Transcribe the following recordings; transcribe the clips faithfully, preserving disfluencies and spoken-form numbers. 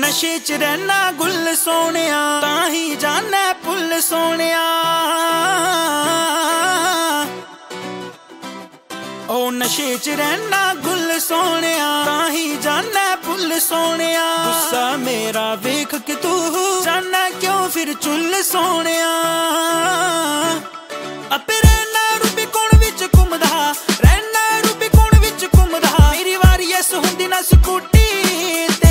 नशे च रहना गुल सोनिया, ताही जाने पुल सोनिया। ओ नशे च रहना गुल सोनिया, ताही जाने पुल सोनिया। गुस्सा मेरा वेख के तू जाने क्यों फिर चुल सोनिया। अपे रहना रूपी कौन विच घुमदा, रहना रूपी कौन विच घुमदा। मेरी वारी ऐस हुंदी ना स्कूटी ते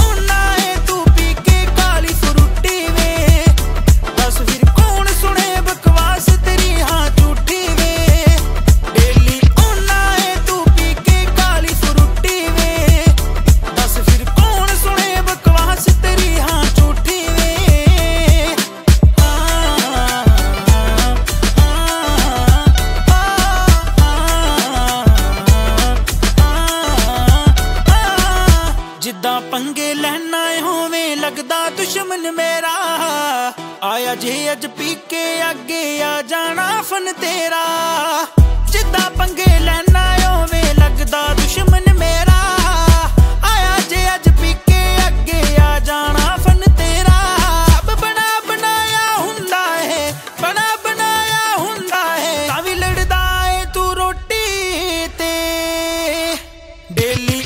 आना है तू पी के काली फ्रूटी वे। बस फिर कौन सुने बकवास तेरी हाँ झूठी वे। डेली आना है तू पी के काली फ्रूटी वे। बस फिर कौन सुने बकवास तेरी हाँ झूठी वे। जिदा पंगे लहना होवे लगदा दुश्मन मेरा। आया जे अज पी के आगे आ जाना फन तेरा। जिदा पंगे लहना होवे लगदा दुश्मन मेरा। आया जे अज पी के आगे आ जाना फन तेरा। सब बना बनाया हुंदा है, बना बनाया हुंदा है। तावी लड़दा है तू रोटी ते डेली।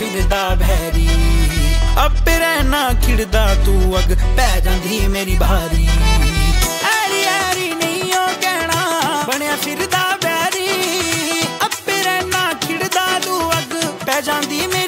फिरदा भैरी अपे रहना खिड़दा तू अग पै जांदी मेरी भारी। ऐरी ऐरी नहीं ओ कहना बनिया फिरदा भैरी अपे रहना खिड़दा तू अग पै जांदी।